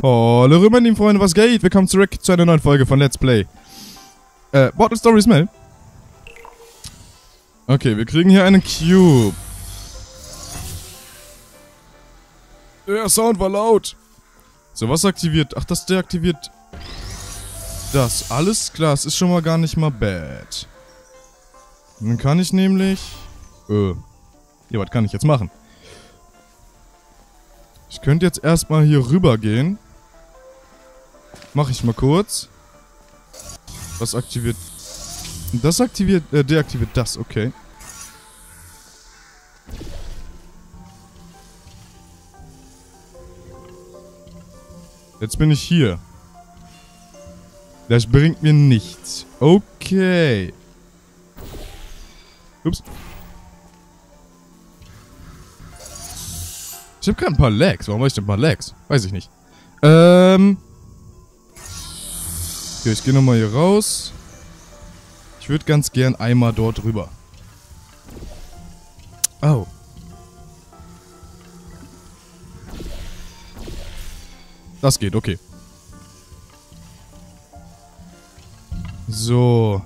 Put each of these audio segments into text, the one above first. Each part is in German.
Hallo rüber, lieben Freunde, was geht? Willkommen zurück zu einer neuen Folge von Let's Play. Portal Stories Mel. Okay, wir kriegen hier einen Cube. Der Sound war laut. So, was aktiviert? Ach, das deaktiviert das. Alles klar, es ist schon mal gar nicht mal bad. Dann kann ich nämlich... ja, was kann ich jetzt machen? Ich könnte jetzt erstmal hier rüber gehen. Mache ich mal kurz. Was aktiviert... Das aktiviert... deaktiviert das, okay. Jetzt bin ich hier. Das bringt mir nichts. Okay. Ups. Ich habe gerade ein paar Lags. Warum habe ich denn ein paar Lags? Weiß ich nicht. Okay, ich gehe nochmal hier raus. Ich würde ganz gern einmal dort rüber. Au. Das geht, okay. So.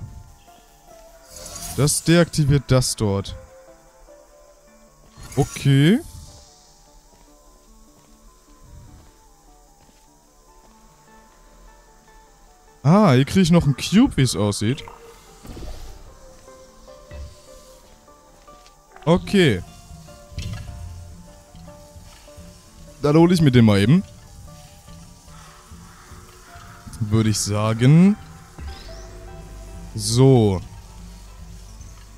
Das deaktiviert das dort. Okay. Ah, hier kriege ich noch einen Cube, wie es aussieht. Okay. Dann hole ich mir den mal eben. Würde ich sagen. So.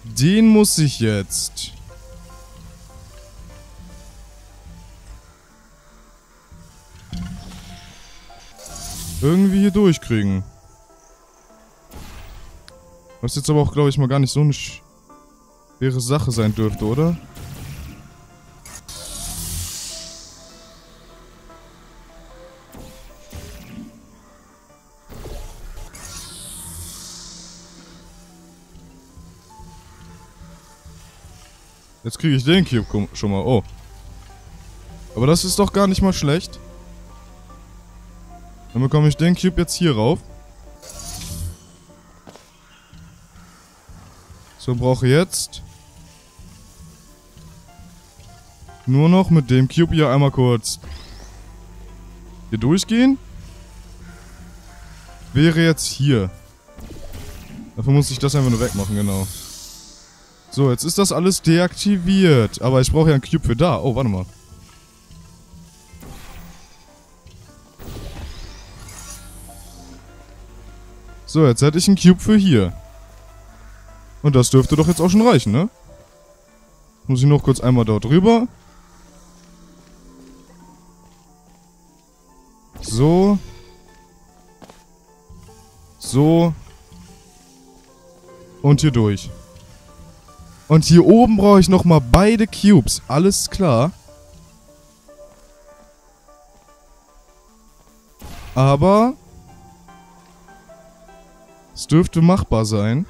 Den muss ich jetzt... irgendwie hier durchkriegen. Was jetzt aber auch, glaube ich, mal gar nicht so eine schwere Sache sein dürfte, oder? Jetzt kriege ich den Cube schon mal. Oh. Aber das ist doch gar nicht mal schlecht. Dann bekomme ich den Cube jetzt hier rauf. So, brauche jetzt nur noch mit dem Cube hier einmal kurz hier durchgehen. Wäre jetzt hier. Dafür muss ich das einfach nur wegmachen, genau. So, jetzt ist das alles deaktiviert. Aber ich brauche ja einen Cube für da. Oh, warte mal. So, jetzt hätte ich einen Cube für hier. Und das dürfte doch jetzt auch schon reichen, ne? Muss ich noch kurz einmal dort rüber. So. So. Und hier durch. Und hier oben brauche ich nochmal beide Cubes. Alles klar. Aber... es dürfte machbar sein.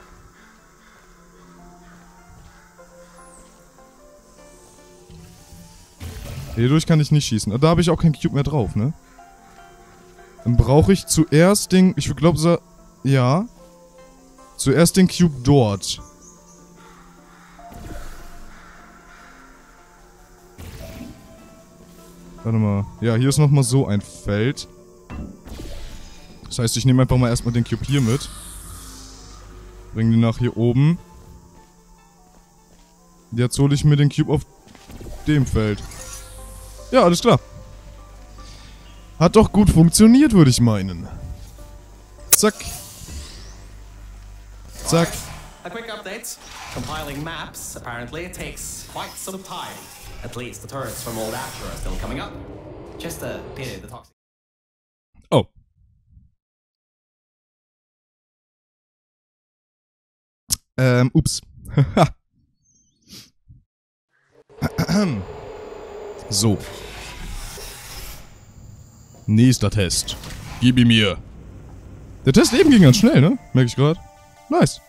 Hierdurch kann ich nicht schießen. Da habe ich auch keinen Cube mehr drauf, ne? Dann brauche ich zuerst den... ich glaube, so... ja. Zuerst den Cube dort. Warte mal. Ja, hier ist nochmal so ein Feld. Das heißt, ich nehme einfach mal erstmal den Cube hier mit. Bring den nach hier oben. Jetzt hole ich mir den Cube auf dem Feld. Ja, alles klar. Hat doch gut funktioniert, würde ich meinen. Zack. Zack. A quick update. Compiling maps apparently takes quite some time. At least the turrets from old Asher are still coming up. Just a pity the toxic. Oh. Ups. So. Nächster Test. Gib ihn mir. Der Test eben ging ganz schnell, ne? Merke ich gerade. Nice.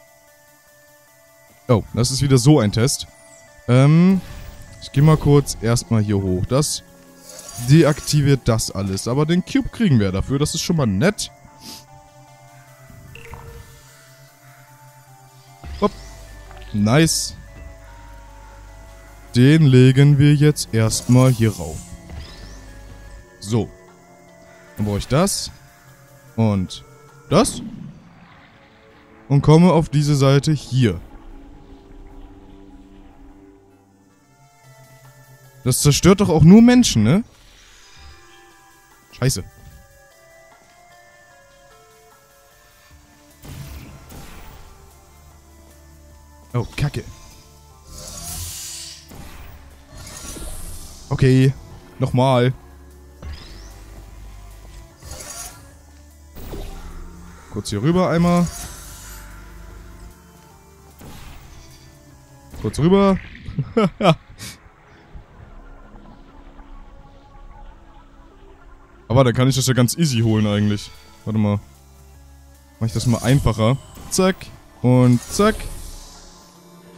Oh, das ist wieder so ein Test. Ich gehe mal kurz erstmal hier hoch. Das deaktiviert das alles. Aber den Cube kriegen wir dafür. Das ist schon mal nett. Hopp. Nice. Den legen wir jetzt erstmal hier rauf. So. Dann brauche ich das. Und das. Und komme auf diese Seite hier. Das zerstört doch auch nur Menschen, ne? Scheiße. Oh, Kacke. Okay, nochmal. Kurz hier rüber einmal. Kurz rüber. Aber dann kann ich das ja ganz easy holen eigentlich. Warte mal. Mach ich das mal einfacher. Zack. Und zack.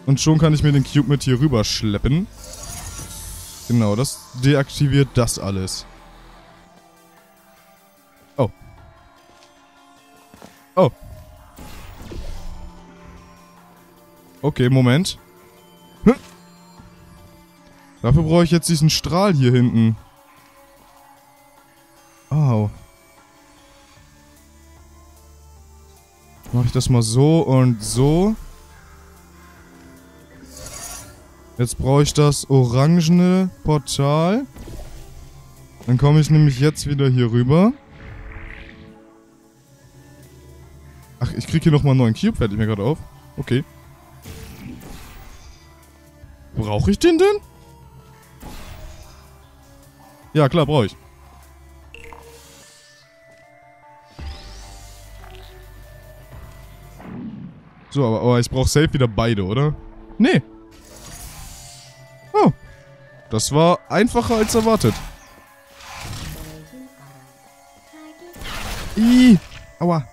Und schon kann ich mir den Cube mit hier rüber schleppen. Genau, das deaktiviert das alles. Oh. Oh. Okay, Moment. Hm. Dafür brauche ich jetzt diesen Strahl hier hinten. Oh. Mache ich das mal so und so. Jetzt brauche ich das orangene Portal. Dann komme ich nämlich jetzt wieder hier rüber. Ach, ich kriege hier nochmal einen neuen Cube, fällt mir gerade auf. Okay. Brauche ich den denn? Ja, klar, brauche ich. So, aber ich brauche safe wieder beide, oder? Nee. Oh. Das war einfacher als erwartet. Ih. Aua.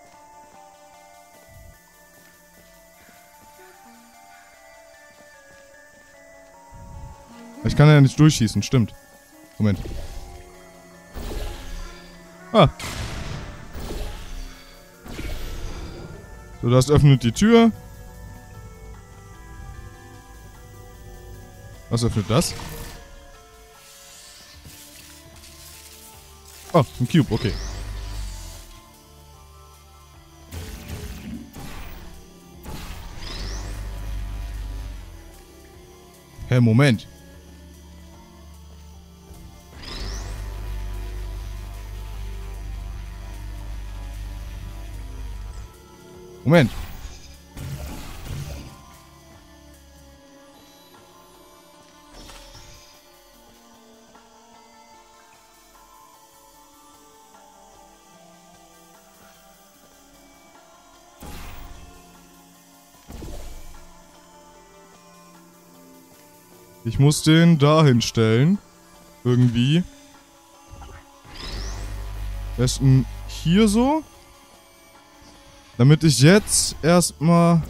Ich kann ja nicht durchschießen, stimmt. Moment. Ah. So, das öffnet die Tür. Was öffnet das? Oh, ein Cube, okay. Hä, Moment. Moment. Ich muss den dahin stellen. Irgendwie. Am besten hier so. Damit ich jetzt erstmal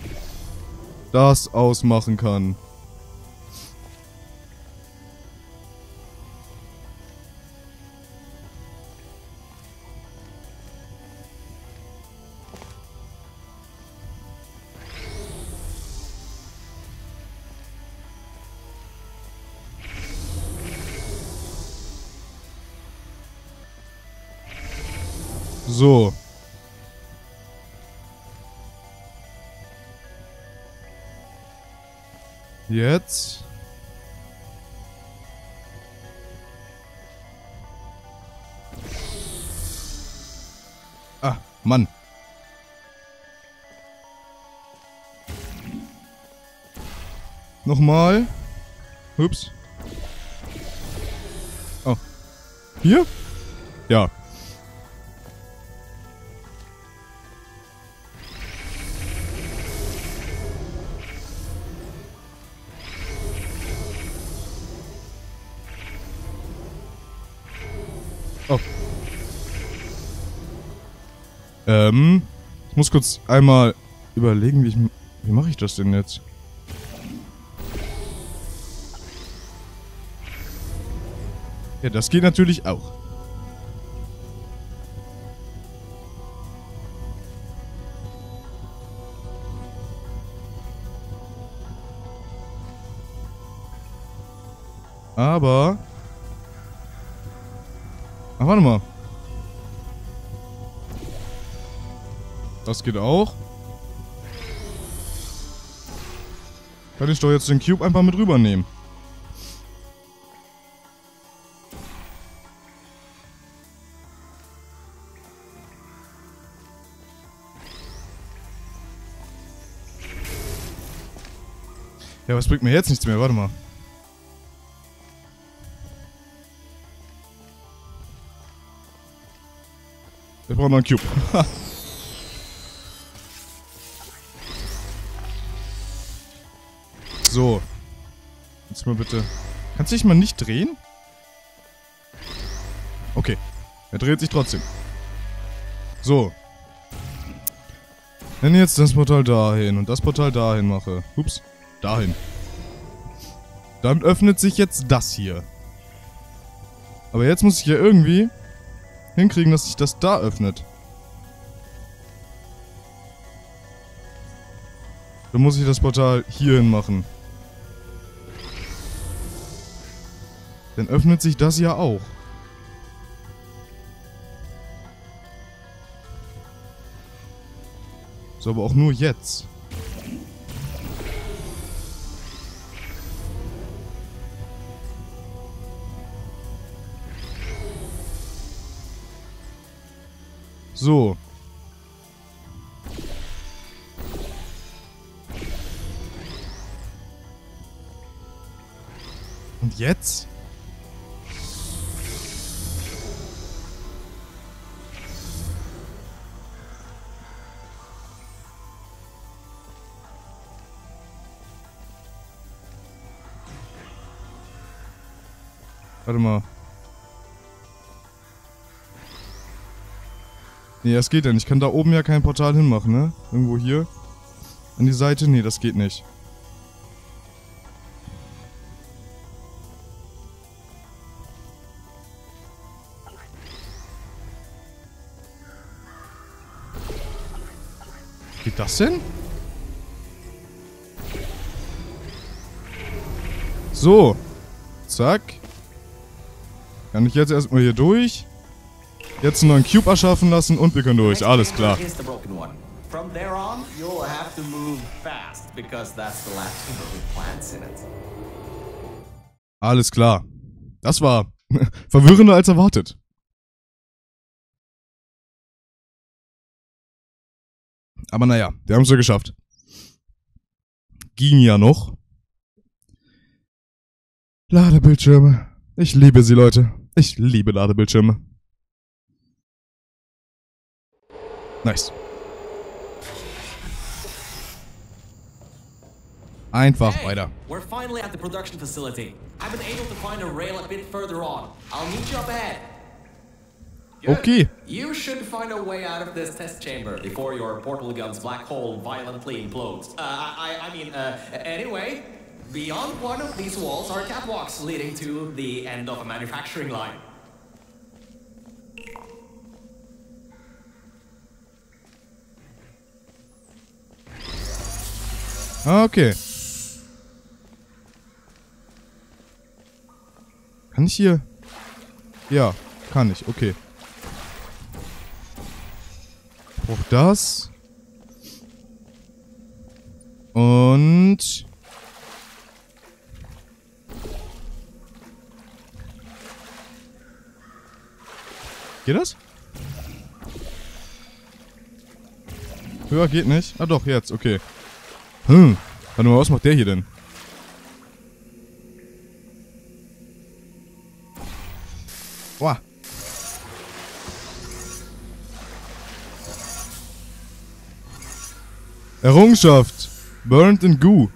das ausmachen kann. So. Jetzt. Ah, Mann. Nochmal. Ups. Oh. Hier? Ja. Ich muss kurz einmal überlegen, wie mache ich das denn jetzt? Ja, das geht natürlich auch. Aber... Ach, warte mal. Das geht auch. Kann ich doch jetzt den Cube einfach mit rübernehmen. Ja, aber es bringt mir jetzt nichts mehr. Warte mal. Ich brauche noch einen Cube. So. Jetzt mal bitte. Kannst du dich mal nicht drehen? Okay. Er dreht sich trotzdem. So. Wenn ich jetzt das Portal dahin und das Portal dahin mache. Ups. Dahin. Dann öffnet sich jetzt das hier. Aber jetzt muss ich ja irgendwie hinkriegen, dass sich das da öffnet. Dann muss ich das Portal hierhin machen. Dann öffnet sich das ja auch. So, aber auch nur jetzt. So. Und jetzt? Warte mal. Nee, das geht ja nicht. Ich kann da oben ja kein Portal hinmachen, ne? Irgendwo hier. An die Seite? Nee, das geht nicht. Geht das denn? So. Zack. Kann ich jetzt erstmal hier durch? Jetzt einen neuen Cube erschaffen lassen und wir können durch. Alles klar. Alles klar. Das war verwirrender als erwartet. Aber naja, wir haben es ja geschafft. Ging ja noch. Ladebildschirme. Ich liebe sie, Leute. Ich liebe Ladebildschirme. Nice. Einfach weiter. We're finally at the production facility. I've been able to find a rail a bit further on. I'll meet you up ahead. Good. Okay. You should find a way out of this test chamber before your portal gun's black hole violently implodes. Anyway, beyond one of these walls are catwalks leading to the end of a manufacturing line. Okay. Kann ich hier? Ja, kann ich. Okay. Ich brauche das. Und... Geht das? Höher geht nicht. Ah doch, jetzt. Okay. Hm, warte mal, was macht der hier denn? Boah. Errungenschaft. Burnt in Goo.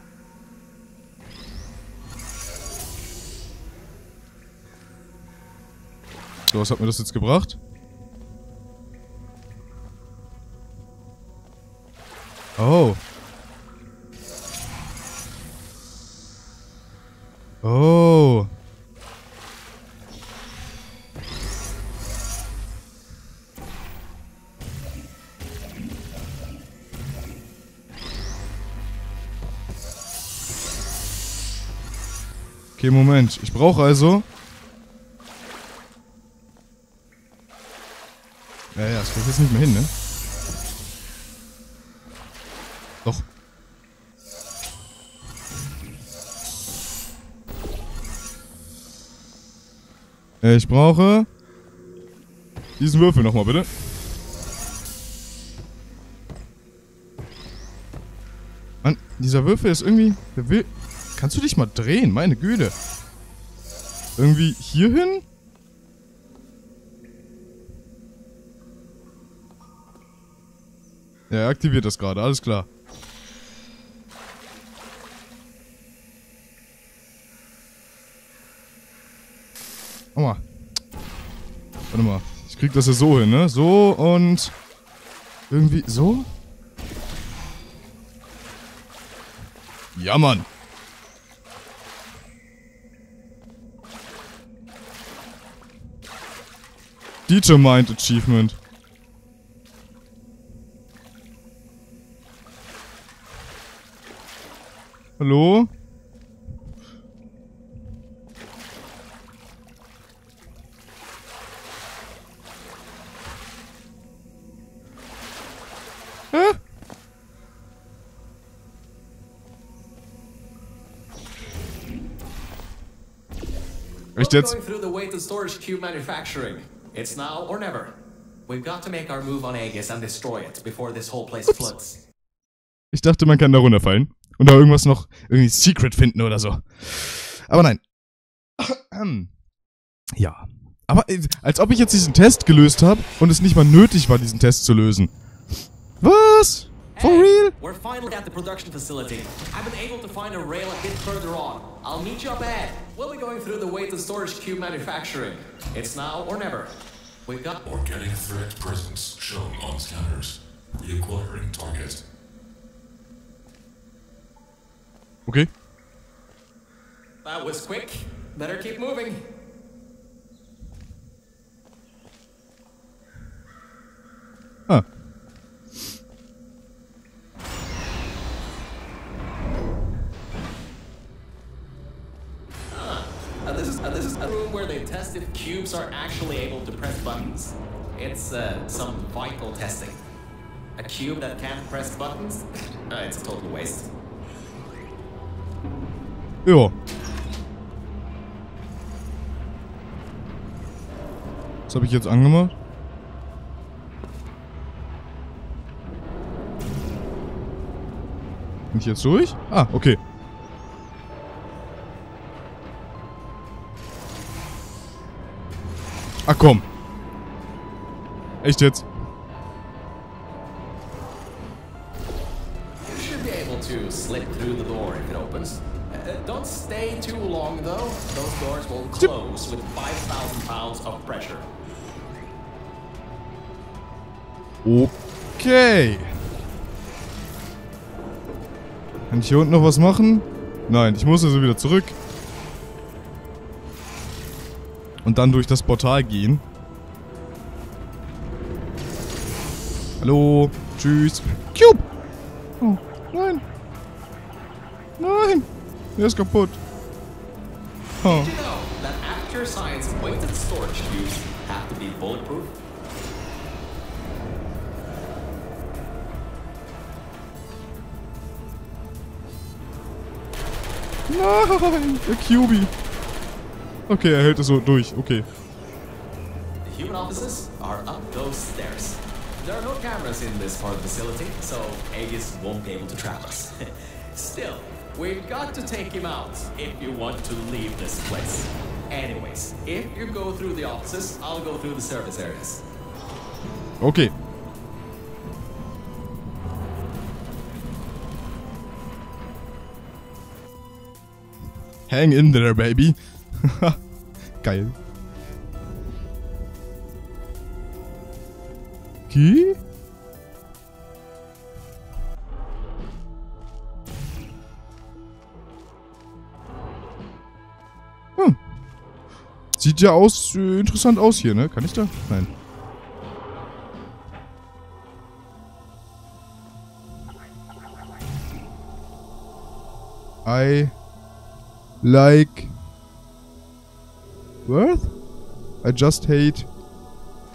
So, was hat mir das jetzt gebracht? Oh. Okay, Moment. Ich brauche also... Ja, das kriegt jetzt nicht mehr hin, ne? Doch. Ich brauche... diesen Würfel nochmal, bitte. Mann, dieser Würfel ist irgendwie... Der will... Kannst du dich mal drehen? Meine Güte. Irgendwie hierhin? Ja, er aktiviert das gerade, alles klar. Oh mal. Warte mal. Ich krieg das ja so hin, ne? So und... irgendwie so? Ja, Mann. Determined Achievement. Hallo? Hä? Echt jetzt? We're going through the weight of storage cube manufacturing. It's now or never. We've got to make our move on Aegis and destroy it before this whole place floods. Ich dachte, man kann da runterfallen. Und da irgendwas noch, irgendwie Secret finden oder so. Aber nein. Ja. Aber als ob ich jetzt diesen Test gelöst habe und es nicht mal nötig war, diesen Test zu lösen. Was? For real? We're finally at the production facility. I've been able to find a rail a bit further on. I'll meet you up ahead. We'll be going through the way to storage cube manufacturing. It's now or never. We've got organic threat presence shown on scanners. Reacquiring target. Okay. That was quick. Better keep moving. Ah. This is a room where they test if cubes are actually able to press buttons. It's some vital testing. A cube that can't press buttons? It's a total waste. Jo. Was habe ich jetzt angemacht? Bin ich jetzt durch? Ah, okay. Ach komm. Echt jetzt? You should be able to slip through the door if it opens. Don't stay too long though. Those doors will close with 5,000 pounds of pressure. Okay. Kann ich hier unten noch was machen? Nein, ich muss also wieder zurück. Und dann durch das Portal gehen. Hallo. Tschüss. Cube. Oh, nein. Nein. Der ist kaputt. Oh. Nein, der Cubie. Okay, er hält es so durch. Okay. The human offices are up those stairs. There are no cameras in this part of the facility, so Aegis won't be able to trap us. Still. We've got to take him out if you want to leave this place. Anyways, if you go through the offices, I'll go through the service areas. Okay. Hang in there, baby. Geil. Okay. Sieht ja aus, interessant aus hier, ne? Kann ich da? Nein. I like What? I just hate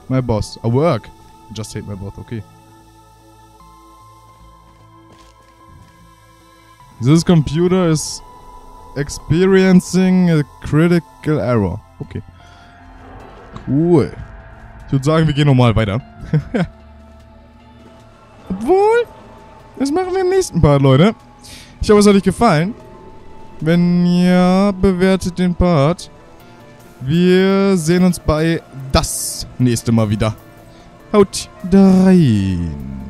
my boss. I work. I just hate my boss. Okay. This computer is experiencing a critical error. Okay. Cool. Ich würde sagen, wir gehen normal weiter. Obwohl, das machen wir im nächsten Part, Leute. Ich hoffe, es hat euch gefallen. Wenn ja, bewertet den Part. Wir sehen uns bei das nächste Mal wieder. Haut rein.